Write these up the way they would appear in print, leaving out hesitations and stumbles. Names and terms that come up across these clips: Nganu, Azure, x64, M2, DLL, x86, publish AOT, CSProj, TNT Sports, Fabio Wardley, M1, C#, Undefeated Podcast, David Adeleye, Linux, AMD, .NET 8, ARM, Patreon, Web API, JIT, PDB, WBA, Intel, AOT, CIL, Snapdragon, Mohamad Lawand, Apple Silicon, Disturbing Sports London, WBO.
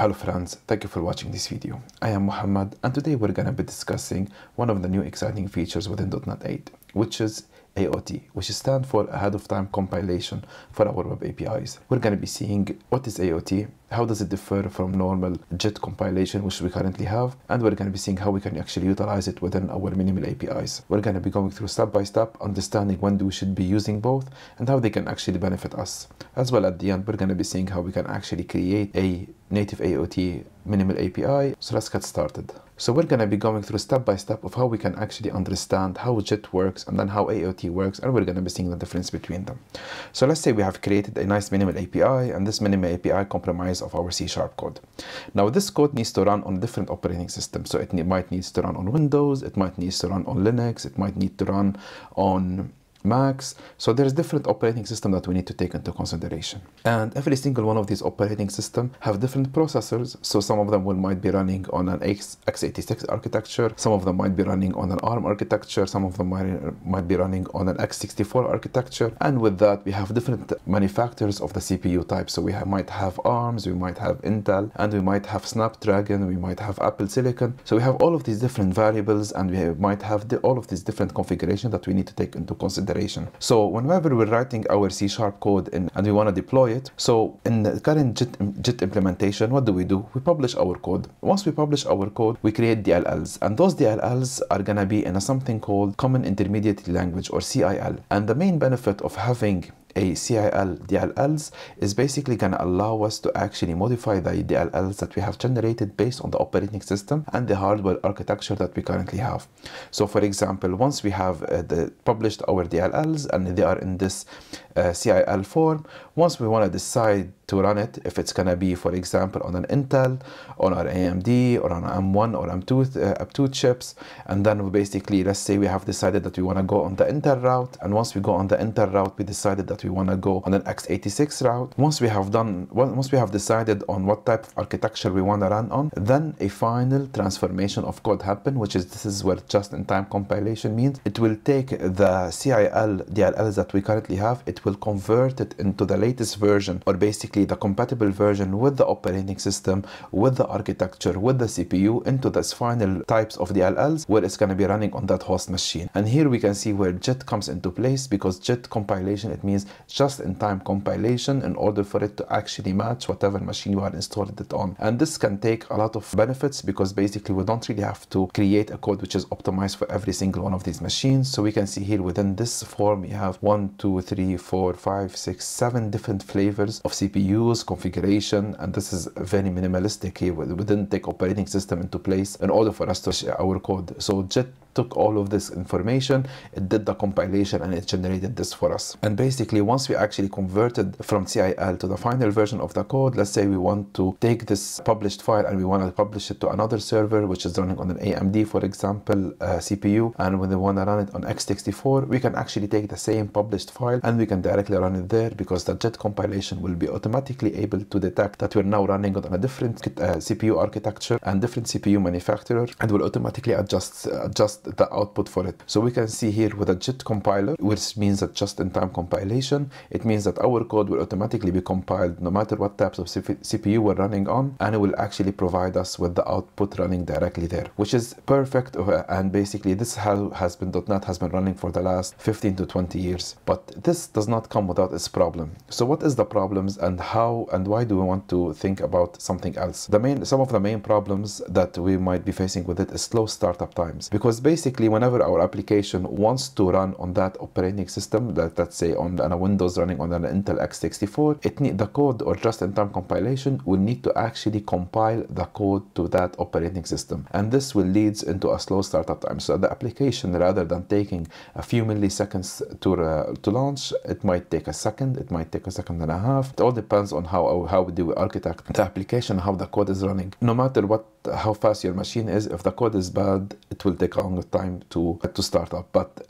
Hello friends, thank you for watching this video. I am Mohamad and today we're gonna be discussing one of the new exciting features within .NET 8, which is AOT, which stands for ahead of time compilation for our web APIs. We're gonna be seeing what is AOT, how does it differ from normal JIT compilation which we currently have, and we're gonna be seeing how we can actually utilize it within our minimal APIs. We're gonna be going through step by step, understanding when we should be using both and how they can actually benefit us. As well, at the end, we're gonna be seeing how we can actually create a native AOT minimal API. So let's get started. So we're gonna be going through step by step of how we can actually understand how JIT works and then how AOT works, and we're gonna be seeing the difference between them. So let's say we have created a nice minimal API, and this minimal API comprises of our C# code. Now this code needs to run on different operating systems. So it might need to run on Windows, it might need to run on Linux, it might need to run on Macs. So there's different operating system that we need to take into consideration, and every single one of these operating system have different processors. So some of them might be running on an x86 architecture, some of them might be running on an ARM architecture, some of them might be running on an x64 architecture. And with that, we have different manufacturers of the CPU type. So we might have ARMs, we might have Intel, and we might have Snapdragon, we might have Apple Silicon. So we have all of these different variables, and we might have all of these different configurations that we need to take into consideration. So whenever we're writing our C# code and we want to deploy it, so in the current JIT implementation, what do? We publish our code. Once we publish our code, we create DLLs, and those DLLs are going to be in something called Common Intermediate Language, or CIL. And the main benefit of having a CIL DLLs is basically going to allow us to actually modify the DLLs that we have generated based on the operating system and the hardware architecture that we currently have. So for example, once we have published our DLLs and they are in this CIL form, once we want to decide to run it, if it's going to be, for example, on an Intel, on our AMD, or on M1 or M2 chips, and then we basically, let's say we have decided that we want to go on the Intel route, and once we go on the Intel route, we decided that we want to go on an x86 route. Once we have decided on what type of architecture we want to run on, then a final transformation of code happen, which is this is where just-in-time compilation means it will take the CIL DLLs that we currently have, it will convert it into the latest version, or basically the compatible version with the operating system, with the architecture, with the CPU, into this final types of DLLs where it's going to be running on that host machine. And here we can see where JIT comes into place, because JIT compilation, it means just-in-time compilation, in order for it to actually match whatever machine you are installed it on. And this can take a lot of benefits, because basically we don't really have to create a code which is optimized for every single one of these machines. So we can see here within this form, we have 1, 2, 3, 4, 5, 6, 7 different flavors of CPU use configuration, and this is very minimalistic here. We didn't take operating system into place in order for us to share our code. So JIT took all of this information, it did the compilation, and it generated this for us. And basically, once we actually converted from CIL to the final version of the code, let's say we want to take this published file and we want to publish it to another server which is running on an AMD, for example, CPU, and when they want to run it on x64, we can actually take the same published file and we can directly run it there, because the JIT compilation will be automatically able to detect that we're now running on a different CPU architecture and different CPU manufacturer, and will automatically adjust the output for it. So we can see here with a JIT compiler, which means that just-in-time compilation, it means that our code will automatically be compiled no matter what types of CPU we're running on, and it will actually provide us with the output running directly there, which is perfect. And basically this .NET has been running for the last 15 to 20 years, but this does not come without its problem. So what is the problems, and how and why do we want to think about something else? Some of the main problems that we might be facing with it is slow startup times, because basically whenever our application wants to run on that operating system, let's say on a Windows running on an Intel x64, the code or just-in-time compilation will need to actually compile the code to that operating system, and this will lead into a slow startup time. So the application, rather than taking a few milliseconds to launch, it might take a second, it might take a second and a half. It all depends on how do we architect the application, how the code is running. No matter what how fast your machine is. If the code is bad, it will take a long time to start up. But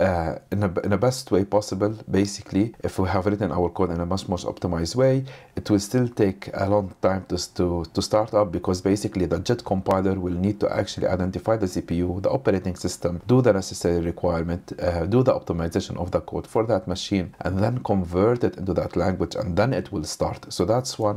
in the best way possible, basically, if we have written our code in a much more optimized way, it will still take a long time to start up, because basically the JIT compiler will need to actually identify the CPU, the operating system, do the necessary requirement, do the optimization of the code for that machine, and then convert it into that language, and then it will start. So that's why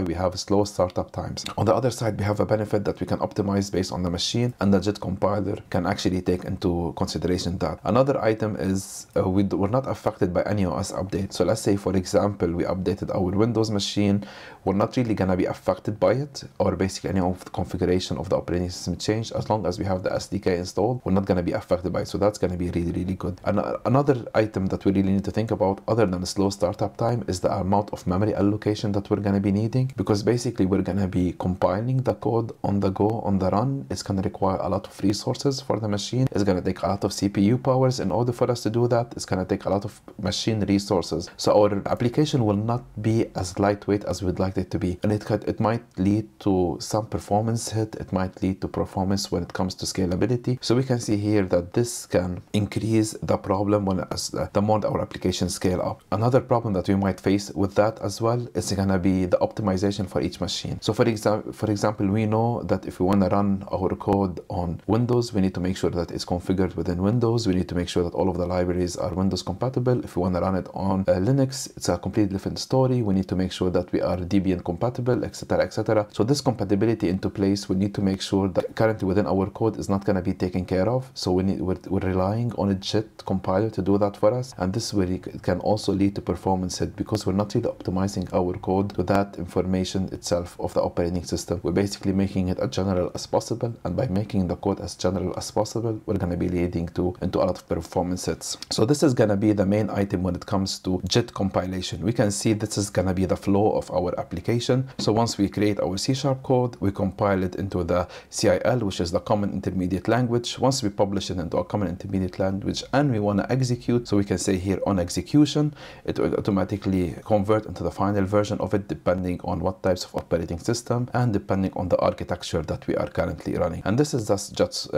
we have slow startup times. On the other side, we have a benefit that we can optimize based on the machine, and the JIT compiler can actually take into consideration that. Another item is we're not affected by any OS update. So let's say, for example, we updated our Windows machine, we're not really gonna be affected by it, or basically any of the configuration of the operating system change. As long as we have the SDK installed, we're not gonna be affected by it. So that's gonna be really, really good. And another item that we really need to think about, other than the slow startup time, is the amount of memory allocation that we're gonna be needing, because basically we're gonna be compiling the code on the go, on the run. It's gonna require a lot of resources for the machine. It's gonna take a lot of CPU powers. In order for us to do that, it's gonna take a lot of machine resources. So our application will not be as lightweight as we'd like it to be, and it might lead to some performance hit. It might lead to performance when it comes to scalability. So we can see here that this can increase the problem when the more our application scale up. Another problem that we might face with that as well is gonna be the optimization for each machine. So for example, we know that if we want to run our code on Windows, we need to make sure that it's configured within Windows. We need to make sure that all of the libraries are Windows compatible. If we want to run it on Linux, it's a completely different story. We need to make sure that we are Debian compatible, etc., etc. So this compatibility into place, we need to make sure that currently within our code is not going to be taken care of. So we're relying on a JIT compiler to do that for us, and this really can also lead to performance hit, because we're not really optimizing our code to that information itself of the operating system. We're basically making it as general as possible, and by making the code as general as possible, we're going to be leading into a lot of performance hits. So this is going to be the main item when it comes to JIT compilation. We can see this is going to be the flow of our application. So once we create our C# code, we compile it into the CIL, which is the common intermediate language. Once we publish it into a common intermediate language and we want to execute, so we can say here on execution, it will automatically convert into the final version of it, depending on what types of operating system and depending on the architecture that we are currently running. And this is just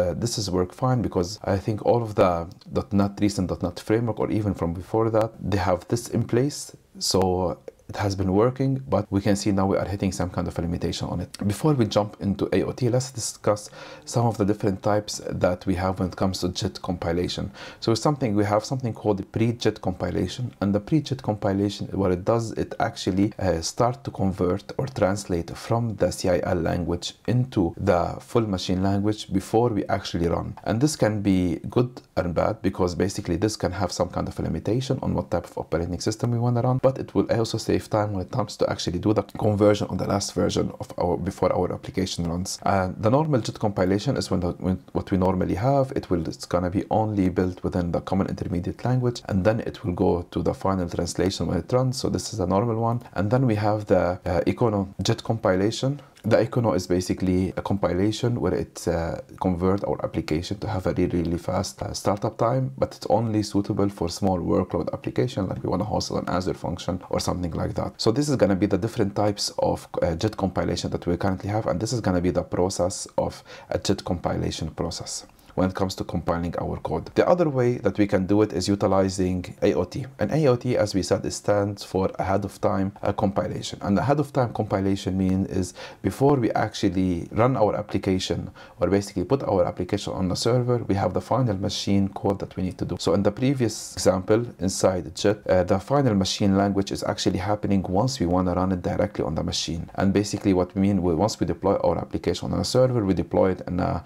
work fine, because I think all of the .NET recent .NET framework, or even from before that, they have this in place. So it has been working, but we can see now we are hitting some kind of a limitation on it. Before we jump into AOT, let's discuss some of the different types that we have when it comes to JIT compilation. So we have something called pre-JIT compilation, and the pre-JIT compilation, what it does, it actually start to convert or translate from the CIL language into the full machine language before we actually run. And this can be good and bad, because basically this can have some kind of a limitation on what type of operating system we want to run, but it will also save time when it comes to actually do the conversion on the last version of before our application runs. And the normal JIT compilation is what we normally have. It's gonna be only built within the common intermediate language, and then it will go to the final translation when it runs. So this is a normal one. And then we have the Econo JIT compilation. The Econo is basically a compilation where it converts our application to have a really, really fast startup time, but it's only suitable for small workload application, like we want to host an Azure function or something like that. So this is going to be the different types of JIT compilation that we currently have, and this is going to be the process of a JIT compilation process when it comes to compiling our code. The other way that we can do it is utilizing AOT. And AOT, as we said, it stands for ahead of time compilation. And ahead of time compilation means is before we actually run our application, or basically put our application on the server, we have the final machine code that we need to do. So in the previous example, inside JIT, the final machine language is actually happening once we want to run it directly on the machine. And basically what we mean, once we deploy our application on a server, we deploy it in a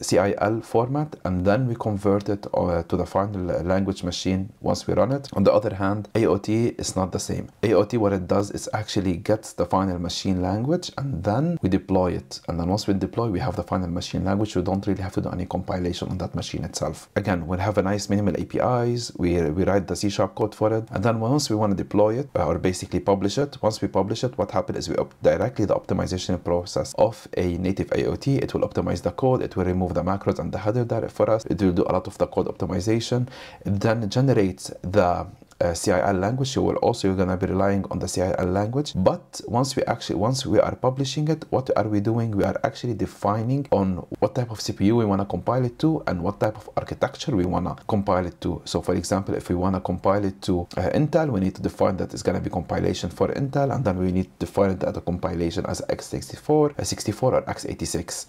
CIL format, and then we convert it to the final language machine once we run it. On the other hand, AOT is not the same. AOT, what it does is actually gets the final machine language, and then we deploy it. And then once we deploy, we have the final machine language. We don't really have to do any compilation on that machine itself. Again, we'll have a nice minimal APIs. We write the C# code for it, and then once we want to deploy it, or basically publish it, once we publish it, what happens is we directly the optimization process of a native AOT. It will optimize the code. It will remove the macros and the header there for us. It will do a lot of the code optimization. It then generates the CIL language, you will also, you're gonna be relying on the CIL language. But once we are publishing it, what are we doing? We are actually defining on what type of CPU we want to compile it to and what type of architecture we want to compile it to. So for example, if we want to compile it to Intel, we need to define that it's going to be compilation for Intel, and then we need to define that the compilation as x64 or x86,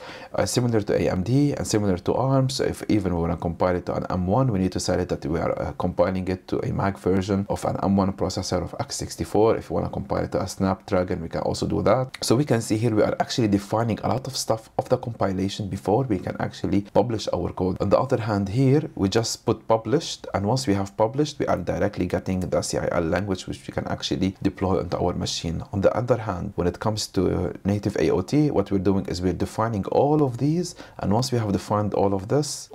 similar to AMD and similar to ARM. So if even we want to compile it to an M1, we need to say that we are compiling it to a Mac version of an M1 processor of x64. If you want to compile it to a Snapdragon, we can also do that. So we can see here we are actually defining a lot of stuff of the compilation before we can actually publish our code. On the other hand, here we just put published, and once we have published, we are directly getting the CIL language, which we can actually deploy onto our machine. On the other hand, when it comes to native AOT, what we're doing is we're defining all of these, and once we have defined all of this,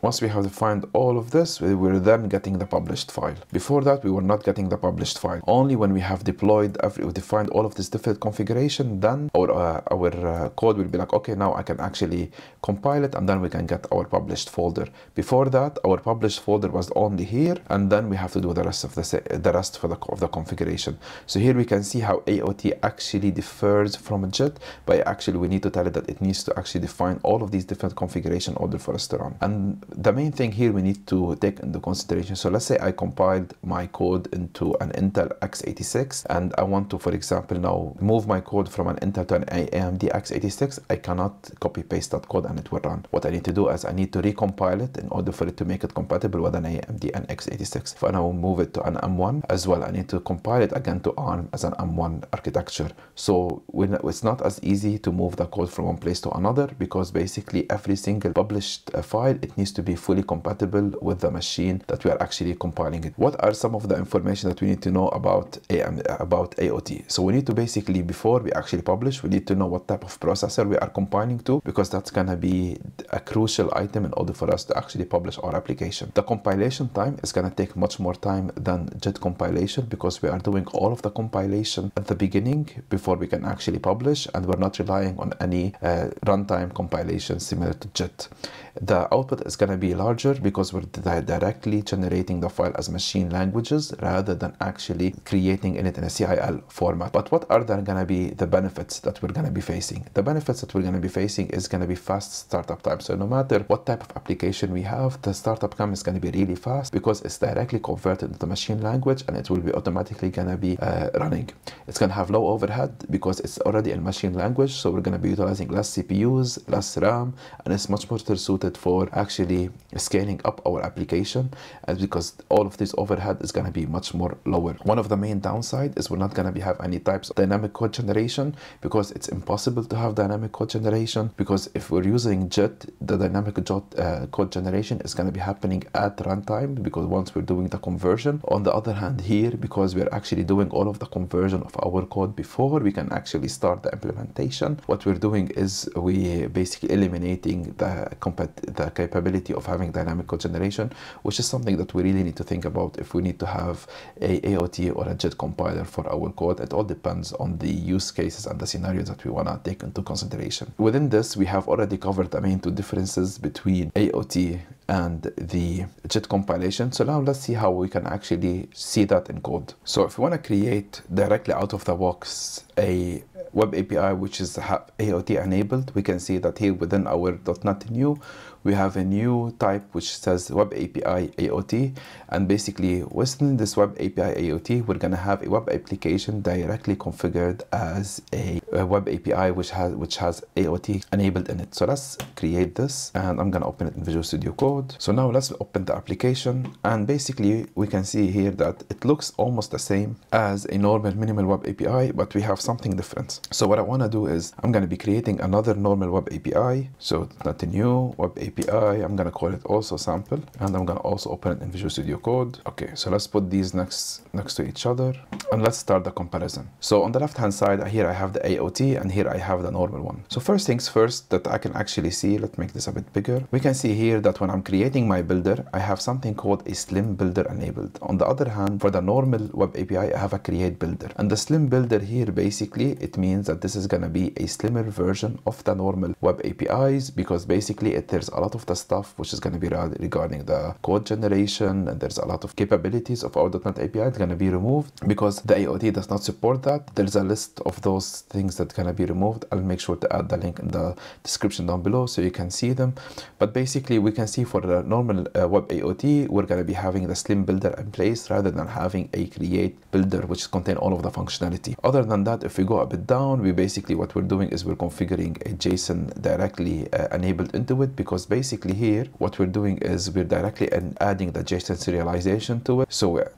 we're then getting the published file. Before that, we were not getting the published file. Only when we have deployed we defined all of this different configuration, then our code will be like, okay, now I can actually compile it, and then we can get our published folder. Before that, our published folder was only here, and then we have to do the rest of the configuration. So here we can see how AOT actually differs from JIT, but actually we need to tell it that it needs to actually define all of these different configuration order for us to run. And the main thing here we need to take into consideration, so let's say I compiled my code into an Intel x86, and I want to, for example, now move my code from an Intel to an AMD x86. I cannot copy paste that code and it will run. What I need to do is I need to recompile it in order for it to make it compatible with an AMD and x86. If I now move it to an M1 as well, I need to compile it again to ARM as an M1 architecture. So it's not as easy to move the code from one place to another, because basically every single published file, it needs to be fully compatible with the machine that we are actually compiling it. What are some of the information that we need to know about AOT? So we need to basically, before we actually publish, we need to know what type of processor we are compiling to, because that's gonna be a crucial item in order for us to actually publish our application. The compilation time is gonna take much more time than JIT compilation, because we are doing all of the compilation at the beginning before we can actually publish, and we're not relying on any runtime compilation similar to JIT. The output is gonna be larger because we're directly generating the file as machine languages rather than actually creating it in a CIL format. But what are then gonna be the benefits that we're gonna be facing? The benefits that we're gonna be facing is gonna be fast startup time. So no matter what type of application we have, the startup time is gonna be really fast because it's directly converted into machine language and it will be automatically gonna be running. It's gonna have low overhead because it's already in machine language, so we're gonna be utilizing less CPUs, less RAM, and it's much more suited for actually scaling up our application, and because all of this overhead is gonna be much more lower. One of the main downside is we're not gonna be have any types of dynamic code generation, because it's impossible to have dynamic code generation, because if we're using JIT, the dynamic code generation is gonna be happening at runtime, because once we're doing the conversion. On the other hand here, because we're actually doing all of the conversion of our code before we can actually start the implementation, what we're doing is we basically eliminating the capability of having dynamic code generation, which is something that we really need to think about if we need to have a AOT or a JIT compiler for our code. It all depends on the use cases and the scenarios that we want to take into consideration. Within this, we have already covered the main two differences between AOT and the JIT compilation. So now let's see how we can actually see that in code. So if we want to create directly out of the box a Web API which is AOT enabled, we can see that here within our .NET new, we have a new type which says Web API AOT, and basically within this Web API AOT, we're gonna have a web application directly configured as a Web API which has AOT enabled in it. So let's create this, and I'm gonna open it in Visual Studio Code. So now let's open the application, and basically we can see here that it looks almost the same as a normal minimal Web API, but we have something different. So what I wanna do is I'm gonna be creating another normal Web API. So not a new Web API. I'm gonna call it also sample, and I'm gonna also open it in Visual Studio Code. Okay, so let's put these next to each other, and let's start the comparison. So on the left hand side here I have the AOT, and here I have the normal one. So first things first that I can actually see, let's make this a bit bigger. We can see here that when I'm creating my builder, I have something called a slim builder enabled. On the other hand, for the normal Web API, I have a create builder, and the slim builder here basically it means that this is gonna be a slimmer version of the normal Web APIs, because basically there's a lot of the stuff which is going to be regarding the code generation, and there's a lot of capabilities of our .NET API is going to be removed because the AOT does not support that. There's a list of those things that can be removed. I'll make sure to add the link in the description down below so you can see them. But basically we can see for the normal web AOT, we're going to be having the slim builder in place rather than having a create builder which contain all of the functionality. Other than that, if we go a bit down, we basically what we're doing is we're configuring a JSON directly enabled into it, because basically here what we're doing is we're directly adding the JSON serialization to it.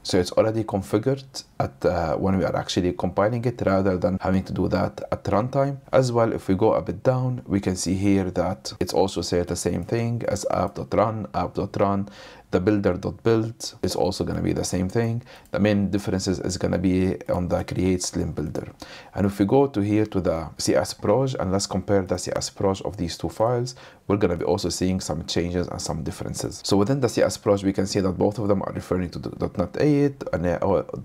So it's already configured at when we are actually compiling it rather than having to do that at runtime. As well, if we go a bit down, we can see here that it's also said the same thing as app.run, app.run. The builder.build is also going to be the same thing. The main differences is going to be on the create slim builder. And if we go to here to the CSProj, and let's compare the CSProj of these two files, we're going to be also seeing some changes and some differences. So within the CSProj, we can see that both of them are referring to .NET 8, and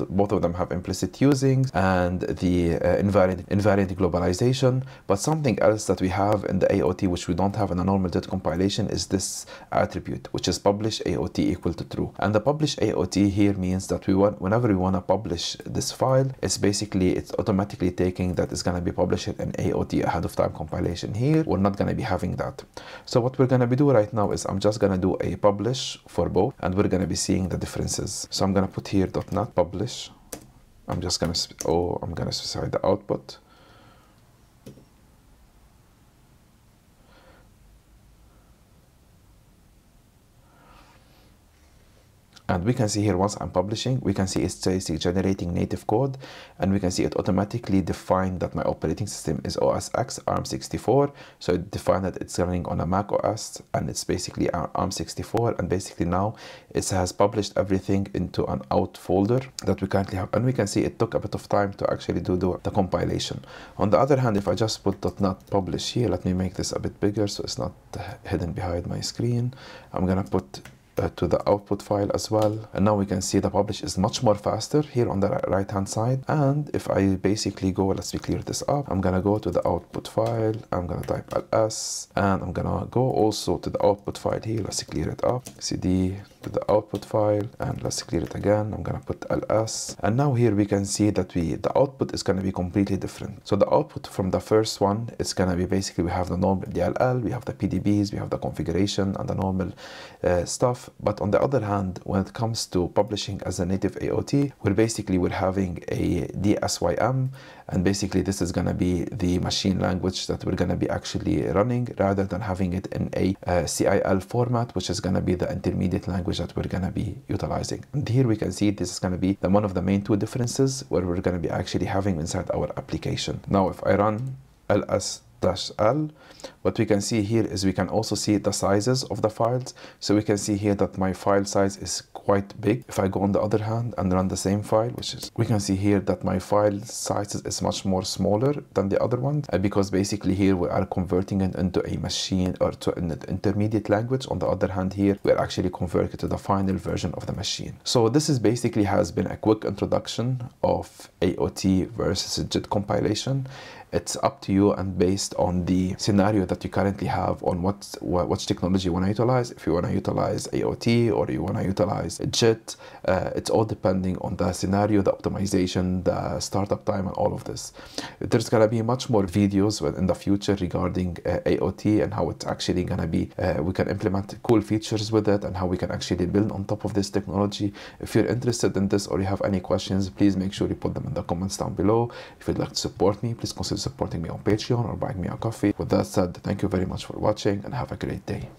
both of them have implicit usings and the invariant globalization. But something else that we have in the AOT, which we don't have in a normal JIT compilation, is this attribute, which is publish AOT equal to true. And the publish AOT here means that whenever we want to publish this file, it's automatically taking that it's going to be published in AOT ahead of time compilation. Here we're not going to be having that. So what we're going to be doing right now is I'm just going to do a publish for both, and we're going to be seeing the differences. So I'm going to put here .NET publish. I'm just going to I'm going to specify the output. And we can see here, once I'm publishing, we can see it's basically generating native code, and we can see it automatically defined that my operating system is OS X ARM64. So it defined that it's running on a Mac OS, and it's basically ARM64. And basically now it has published everything into an out folder that we currently have. And we can see it took a bit of time to actually do the compilation. On the other hand, if I just put .NET publish here, let me make this a bit bigger so it's not hidden behind my screen. I'm going to put to the output file as well, and now we can see the publish is much more faster here on the right hand side. And if I basically go, let's clear this up, I'm gonna go to the output file, I'm gonna type ls, and I'm gonna go also to the output file here. Let's clear it up, cd to the output file, and let's clear it again. I'm gonna put ls, and now here we can see that the output is going to be completely different. So the output from the first one is going to be basically we have the normal DLL, we have the PDBs, we have the configuration and the normal stuff. But on the other hand, when it comes to publishing as a native AOT, we're having a DSYM, and basically this is going to be the machine language that we're going to be actually running rather than having it in a CIL format, which is going to be the intermediate language that we're going to be utilizing. And here we can see this is going to be one of the main two differences where we're going to be actually having inside our application. Now if I run ls-l, what we can see here is we can also see the sizes of the files. So we can see here that my file size is quite big. If I go on the other hand and run the same file, we can see here that my file size is much more smaller than the other one, because basically here we are converting it into a machine or to an intermediate language. On the other hand, here we are actually converting it to the final version of the machine. So this is basically has been a quick introduction of AOT versus JIT compilation. It's up to you and based on the scenario that you currently have on what technology you want to utilize. If you want to utilize AOT or you want to utilize JIT, it's all depending on the scenario, the optimization, the startup time, and all of this. There's going to be much more videos in the future regarding AOT and how it's actually going to be. We can implement cool features with it and how we can actually build on top of this technology. If you're interested in this or you have any questions, please make sure you put them in the comments down below. If you'd like to support me, please consider supporting me on Patreon or buying me a coffee. With that said, thank you very much for watching and have a great day.